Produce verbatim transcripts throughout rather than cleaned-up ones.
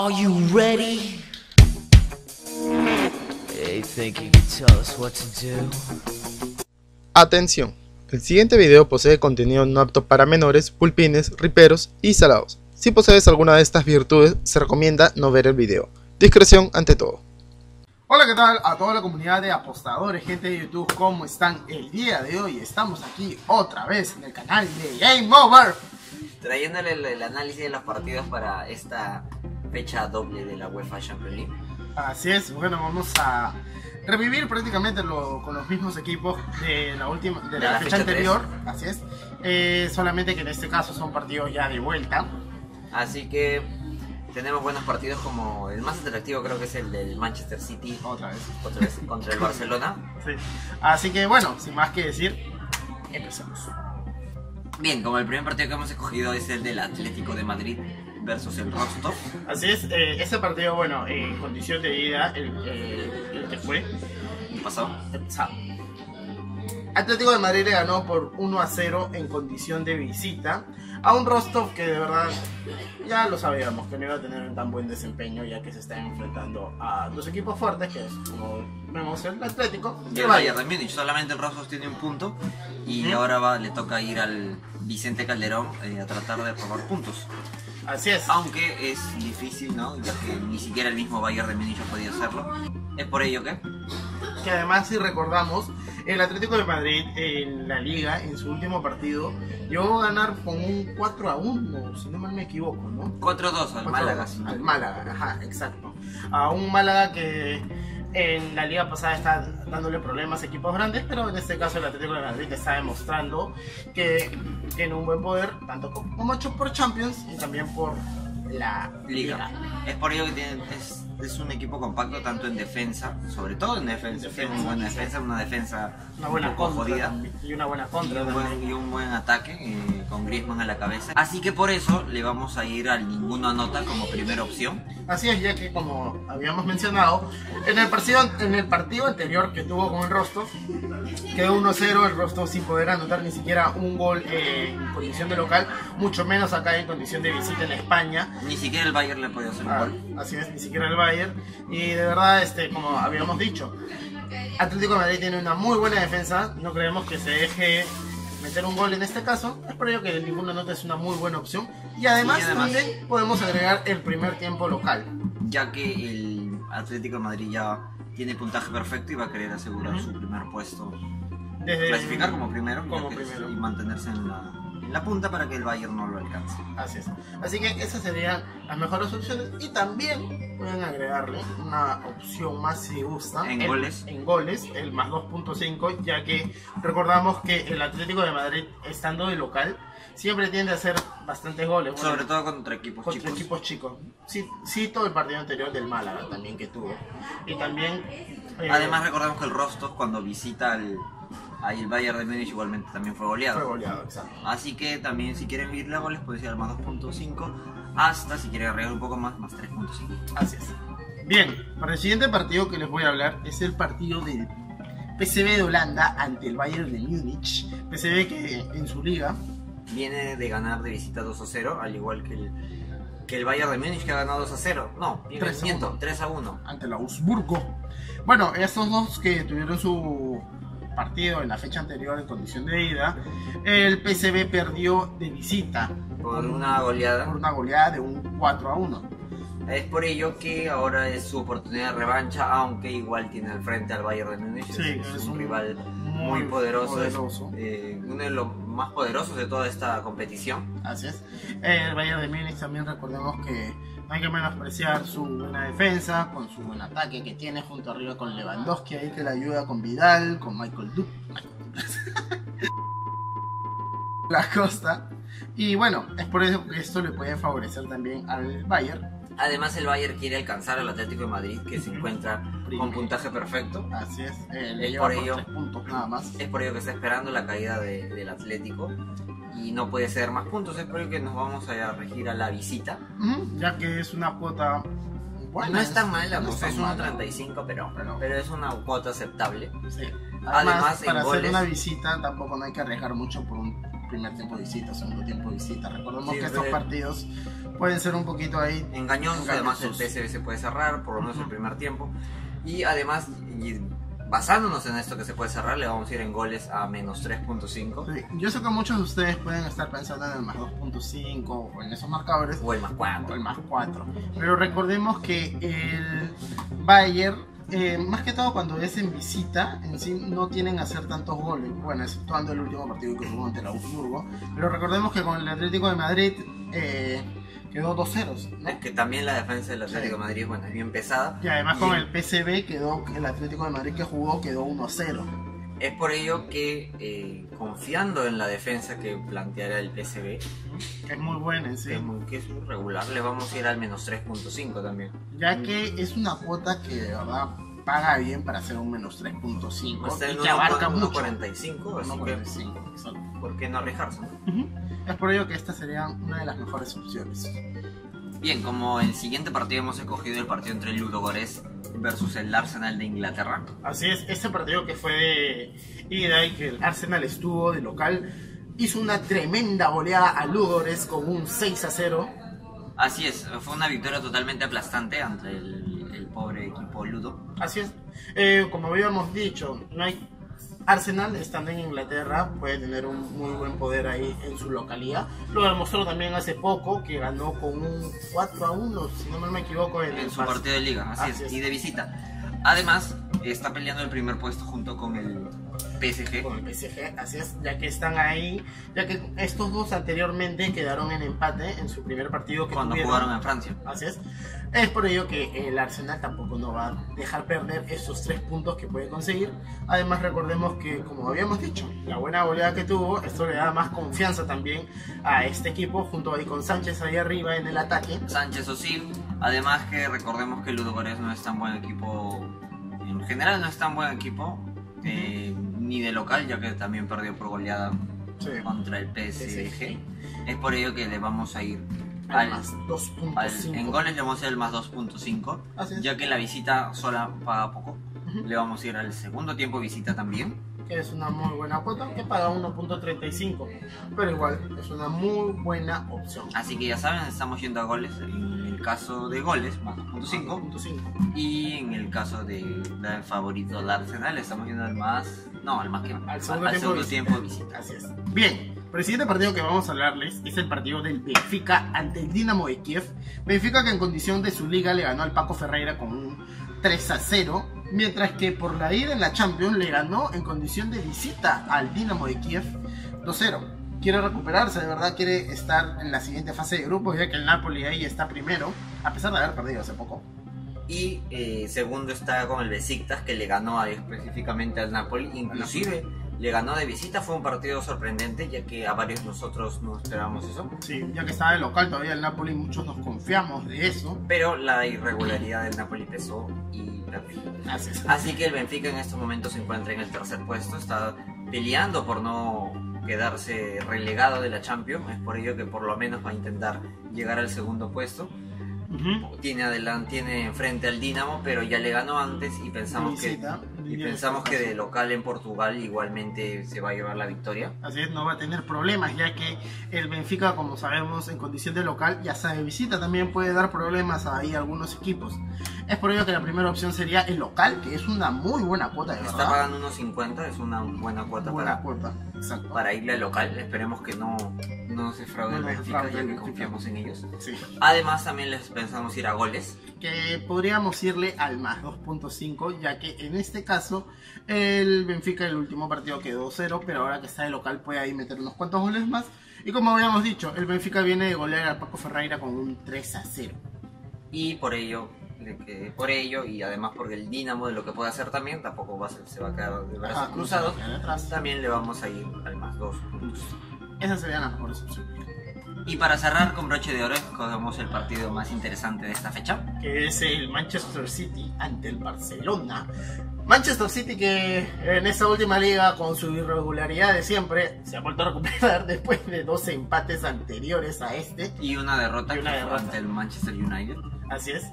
Are you ready? Hey, think you can tell us what to do? Atención, el siguiente video posee contenido no apto para menores, pulpines, riperos y salados. Si posees alguna de estas virtudes, se recomienda no ver el video. Discreción ante todo. Hola, ¿qué tal a toda la comunidad de apostadores, gente de YouTube? ¿Cómo están el día de hoy? Estamos aquí otra vez en el canal de Game Over, trayéndole el, el análisis de los partidos para esta fecha doble de la UEFA Champions League. Así es, bueno, vamos a revivir prácticamente lo, con los mismos equipos de la última de, de la, la fecha, fecha anterior, tres. Así es, eh, solamente que en este caso son partidos ya de vuelta. Así que tenemos buenos partidos, como el más atractivo creo que es el del Manchester City. Otra vez. Otra vez contra el Barcelona. Sí. Así que bueno, sin más que decir, empezamos. Bien, como el primer partido que hemos escogido es el del Atlético de Madrid versus el Rostov. Así es, eh, ese partido, bueno, en eh, condición de ida, el, eh, el que fue el pasado. El pasado. Atlético de Madrid le ganó por uno a cero en condición de visita a un Rostov que de verdad ya lo sabíamos que no iba a tener un tan buen desempeño, ya que se están enfrentando a dos equipos fuertes, que es, como vemos, el Atlético y el Bayern de Múnich. Solamente el Rostov tiene un punto y ¿Mm? ahora va, le toca ir al Vicente Calderón eh, a tratar de robar puntos. Así es. Aunque es difícil, ¿no? Ya que ni siquiera el mismo Bayern de Múnich ha podido hacerlo. Es por ello que... que además, si recordamos, el Atlético de Madrid en la Liga, en su último partido, llegó a ganar con un cuatro a uno, si no mal me equivoco, ¿no? cuatro a dos al Málaga. Al Málaga, ajá, exacto. A un Málaga que en la Liga pasada está dándole problemas a equipos grandes, pero en este caso el Atlético de Madrid está demostrando que tiene un buen poder, tanto como hecho por Champions y también por la Liga. Liga. Es por ello que tiene, es, es un equipo compacto, tanto en defensa, sobre todo en defensa, defensa una buena defensa, una defensa una buena un poco jodida y una buena contra y un buen, y un buen ataque eh, con Griezmann a la cabeza. Así que por eso le vamos a ir al ninguno anota como primera opción. Así es, ya que como habíamos mencionado en el partido, en el partido anterior que tuvo con el Rostov, quedó uno a cero el Rostov sin poder anotar ni siquiera un gol eh, en condición de local, mucho menos acá en condición de visita en España. Ni siquiera el Bayern le podía hacer un gol. Así es, ni siquiera el Bayern. Y de verdad, este, como habíamos dicho, Atlético de Madrid tiene una muy buena defensa. No creemos que se deje meter un gol en este caso. Es por ello que ninguna nota es una muy buena opción. Y además, y además también podemos agregar el primer tiempo local, ya que el Atlético de Madrid ya tiene puntaje perfecto y va a querer asegurar uh-huh. su primer puesto. Desde clasificar el, como primero, como primero. Es, y mantenerse en la... la punta para que el Bayern no lo alcance. Así es. Así que esas serían las mejores opciones y también pueden agregarle una opción más si gustan. En el, goles. En goles, el más dos punto cinco, ya que recordamos que el Atlético de Madrid, estando de local, siempre tiende a hacer bastantes goles. Bueno, sobre todo contra equipos contra chicos. equipos chicos. Sí, sí, todo el partido anterior del Málaga también que tuvo. Y también... Eh, Además recordamos que el Rostov cuando visita al... ahí el Bayern de Múnich igualmente también fue goleado. Fue goleado, exacto. Así que también si quieren ir a goles pueden ir al más dos punto cinco, hasta si quieren arreglar un poco más, más tres punto cinco. Así es. Bien, para el siguiente partido que les voy a hablar es el partido del P S V de Holanda ante el Bayern de Múnich. P S V que en su liga viene de ganar de visita dos a cero, al igual que el, que el Bayern de Múnich que ha ganado dos a cero. No, tres a uno. Ante el Augsburgo. Bueno, estos dos que tuvieron su... partido en la fecha anterior en condición de ida, el P S V perdió de visita por una goleada por una goleada de un cuatro a uno. Es por ello que ahora es su oportunidad de revancha, aunque igual tiene al frente al Bayern de Múnich. Sí, es, es un, un rival muy, muy poderoso, poderoso. Es, eh, uno de los más poderosos de toda esta competición. Así es, el Bayern de Múnich también recordemos que no hay que menospreciar su buena defensa, con su buen ataque que tiene junto arriba con Lewandowski, ahí que le ayuda con Vidal, con Michael Duke, la Costa. Y bueno, es por eso que esto le puede favorecer también al Bayern. Además el Bayern quiere alcanzar al Atlético de Madrid, que se encuentra con puntaje perfecto. Así es, eh, le lleva por ello, tres puntos nada más. Es por ello que está esperando la caída de, del Atlético. Y no puede ceder más puntos, es por ello que nos vamos a regir a la visita. Mm, ya que es una cuota buena. No es tan mala, no es uno treinta y cinco, pero, pero, pero es una cuota aceptable. Sí. Además, Además para en goles, hacer una visita tampoco no hay que arriesgar mucho por un primer tiempo de visita, segundo tiempo de visita. Recordemos sí, que estos partidos pueden ser un poquito ahí engañosos, engañosos. Además el P S V se puede cerrar, por lo menos uh-huh. el primer tiempo, y además y basándonos en esto que se puede cerrar, le vamos a ir en goles a menos tres punto cinco. Sí, yo sé que muchos de ustedes pueden estar pensando en el más dos punto cinco o en esos marcadores, o el más cuatro, o el más cuatro, pero recordemos que el Bayern, Eh, más que todo cuando es en visita, en sí no tienen a hacer tantos goles, bueno, exceptuando el último partido que jugó ante el Augsburgo, pero recordemos que con el Atlético de Madrid eh, quedó dos cero, ¿no? Es que también la defensa del Atlético sí. de Madrid, bueno, es bien pesada, y además y con el P S V quedó, el Atlético de Madrid que jugó quedó uno cero. Es por ello que eh, confiando en la defensa que planteará el P S V, que es muy buena en sí, que es, muy, que es muy regular, le vamos a ir al menos tres punto cinco también, ya que es una cuota que de verdad paga bien para hacer un menos tres punto cinco, o sea, y no, que abarca no, mucho, uno cuarenta y cinco, así uno cuarenta y cinco, que ¿por qué no arriesgarse? Uh-huh. Es por ello que esta sería una de las mejores opciones. Bien, como el siguiente partido hemos escogido el partido entre el Ludogorets versus el Arsenal de Inglaterra. Así es, este partido que fue de ida y que el Arsenal estuvo de local, hizo una tremenda goleada a Ludogorets con un seis a cero. Así es, fue una victoria totalmente aplastante ante el, el pobre equipo Ludo. Así es, eh, como habíamos dicho, no hay... Arsenal, estando en Inglaterra, puede tener un muy buen poder ahí en su localidad. Lo demostró también hace poco, que ganó con un cuatro a uno, si no me equivoco, en, en su pase. partido de liga, así, así es. es, y de visita. Además, está peleando el primer puesto junto con el P S G. Con el P S G, así es, ya que están ahí, ya que estos dos anteriormente quedaron en empate en su primer partido que Cuando tuvieron. jugaron en Francia. Así es. Es por ello que el Arsenal tampoco no va a dejar perder esos tres puntos que puede conseguir. Además, recordemos que, como habíamos dicho, la buena goleada que tuvo, esto le da más confianza también a este equipo, junto ahí con Sánchez ahí arriba en el ataque. Sánchez o sí. Además que recordemos que el Ludogorets no es tan buen equipo, en general no es tan buen equipo, eh, ni de local, ya que también perdió por goleada sí. contra el P S G. Es por ello que le vamos a ir Al, al, en goles le vamos a ir al más dos punto cinco, ya que la visita sola paga poco. Uh-huh. Le vamos a ir al segundo tiempo visita también, que es una muy buena cuota, que paga uno punto treinta y cinco, pero igual es una muy buena opción. Así que ya saben, estamos yendo a goles en el caso de goles, más dos punto cinco, y en el caso de, de favorito del Arsenal, estamos yendo al más, no, al más que al segundo, al, al segundo tiempo visita. Así es. Bien. Pero el siguiente partido que vamos a hablarles es el partido del Benfica ante el Dinamo de Kiev. Benfica que en condición de su liga le ganó al Paco Ferreira con un tres a cero, mientras que por la ida en la Champions le ganó en condición de visita al Dinamo de Kiev dos cero. Quiere recuperarse, de verdad quiere estar en la siguiente fase de grupos, ya que el Napoli ahí está primero, a pesar de haber perdido hace poco. Y eh, segundo está con el Besiktas, que le ganó a, específicamente al Napoli, inclusive le ganó de visita. Fue un partido sorprendente, ya que a varios nosotros no esperábamos eso. Sí, ya que estaba de local todavía el Napoli, muchos nos confiamos de eso. Pero la irregularidad del Napoli pesó y Así, es. Así que el Benfica en estos momentos se encuentra en el tercer puesto, está peleando por no quedarse relegado de la Champions. Es por ello que por lo menos va a intentar llegar al segundo puesto. Uh-huh. Tiene adelante, tiene enfrente al Dinamo, pero ya le ganó antes y pensamos visita, que y pensamos que de local en Portugal igualmente se va a llevar la victoria. Así es, no va a tener problemas, ya que el Benfica, como sabemos, en condición de local, ya sea de visita también puede dar problemas ahí a algunos equipos. Es por ello que la primera opción sería el local, que es una muy buena cuota, de verdad. Está pagando unos cincuenta, es una buena cuota, buena para, cuota. para irle al local. Esperemos que no, no se fraude el Benfica, ya que confiamos en ellos. Sí. Además también les pensamos ir a goles, que podríamos irle al más dos punto cinco, ya que en este caso el Benfica el último partido quedó cero, pero ahora que está de local puede ahí meter unos cuantos goles más. Y como habíamos dicho, el Benfica viene de golear al Paco Ferreira con un tres a cero. Y por ello, que por ello y además porque el Dinamo de lo que puede hacer también, tampoco va a ser, se va a quedar de brazos Ajá, cruzados, atrás. También le vamos a ir al más dos. Esas serían las mejores opciones. Y para cerrar con broche de oro, escogemos el partido más interesante de esta fecha, que es el Manchester City ante el Barcelona. Manchester City, que en esa última liga con su irregularidad de siempre se ha vuelto a recuperar después de dos empates anteriores a este y una derrota y una que derrota. fue ante el Manchester United. Así es.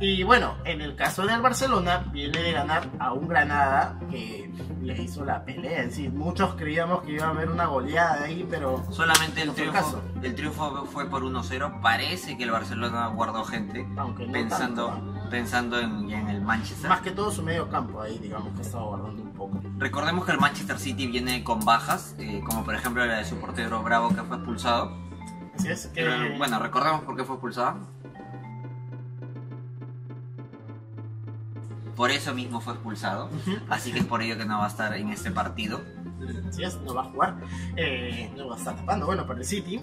Y bueno, en el caso del Barcelona, viene de ganar a un Granada que le hizo la pelea. Es decir, muchos creíamos que iba a haber una goleada ahí, pero solamente el, no triunfo, caso. el triunfo fue por uno cero. Parece que el Barcelona guardó gente, aunque no pensando, tanto. pensando en, en el Manchester. Más que todo su medio campo ahí, digamos que estaba guardando un poco. Recordemos que el Manchester City viene con bajas, eh, como por ejemplo la de su portero Bravo, que fue expulsado. Así es. Que... Pero, bueno, recordemos por qué fue expulsado. Por eso mismo fue expulsado, así que es por ello que no va a estar en este partido. Así es, no va a jugar, eh, no va a estar tapando, bueno, para el City.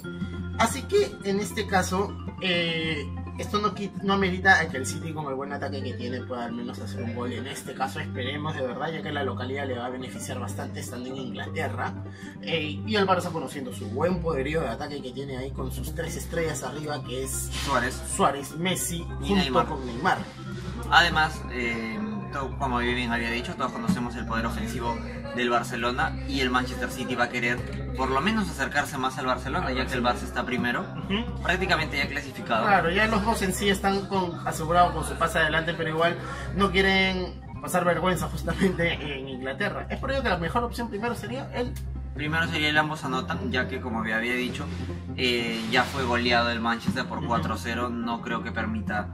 Así que en este cacaso, eh, esto no, no amerita que el City, con el buen ataque que tiene, pueda al menos hacer un gol. En este caso esperemos de verdad, ya que la localidad le va a beneficiar bastante estando en Inglaterra. Eh, y el Barça, conociendo su buen poderío de ataque que tiene ahí con sus tres estrellas arriba, que es Suárez, Suárez Messi y junto Neymar. con Neymar. Además, eh, todo, como bien había dicho, todos conocemos el poder ofensivo del Barcelona, y el Manchester City va a querer por lo menos acercarse más al Barcelona, ya que el Barça está primero, uh-huh. prácticamente ya clasificado. Claro, ya los dos en sí están con, asegurados con su pase adelante, pero igual no quieren pasar vergüenza justamente en Inglaterra. Es por ello que la mejor opción primero sería el... Primero sería el ambos anotan, ya que como había dicho, eh, ya fue goleado el Manchester por cuatro cero, no creo que permita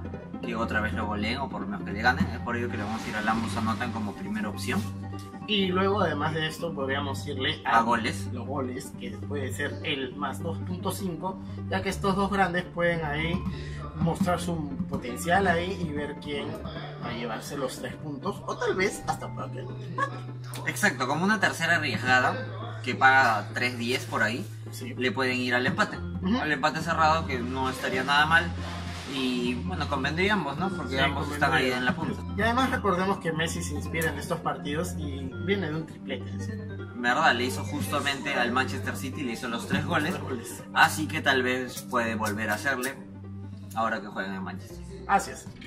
que otra vez lo goleen o por lo menos que le ganen. Es por ello que le vamos a ir al ambos anotan como primera opción. Y luego, además de esto, podríamos irle a, a goles. los goles, que puede ser el más dos punto cinco, ya que estos dos grandes pueden ahí mostrar su potencial ahí y ver quién va a llevarse los tres puntos, o tal vez hasta para que... Exacto, como una tercera arriesgada que paga tres diez por ahí, sí. le pueden ir al empate, uh-huh. al empate cerrado, que no estaría nada mal. Y bueno, convendría ambos, ¿no? Porque sí, ambos están ahí en la punta. Y además recordemos que Messi se inspira en estos partidos y viene de un triplete, ¿sí? Verdad, le hizo justamente al Manchester City, le hizo los tres goles, así que tal vez puede volver a hacerle ahora que juegan en Manchester. Así es.